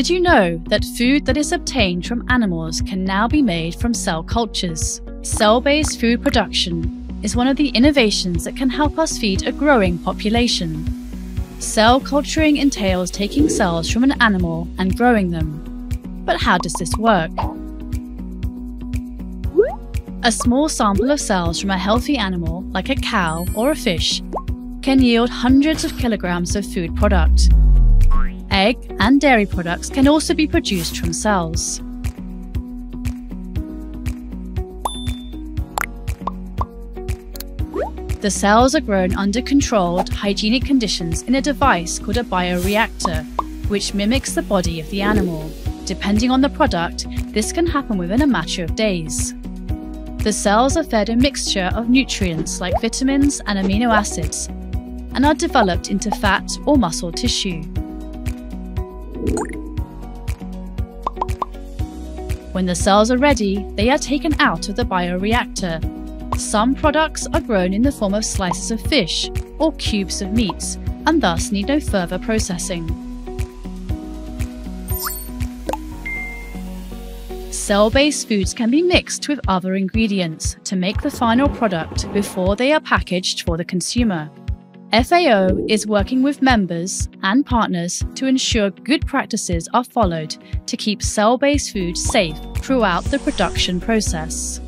Did you know that food that is obtained from animals can now be made from cell cultures? Cell-based food production is one of the innovations that can help us feed a growing population. Cell culturing entails taking cells from an animal and growing them. But how does this work? A small sample of cells from a healthy animal, like a cow or a fish, can yield hundreds of kilograms of food product. Egg and dairy products can also be produced from cells. The cells are grown under controlled, hygienic conditions in a device called a bioreactor, which mimics the body of the animal. Depending on the product, this can happen within a matter of days. The cells are fed a mixture of nutrients like vitamins and amino acids, and are developed into fat or muscle tissue. When the cells are ready, they are taken out of the bioreactor. Some products are grown in the form of slices of fish or cubes of meat, and thus need no further processing. Cell-based foods can be mixed with other ingredients to make the final product before they are packaged for the consumer. FAO is working with members and partners to ensure good practices are followed to keep cell-based food safe throughout the production process.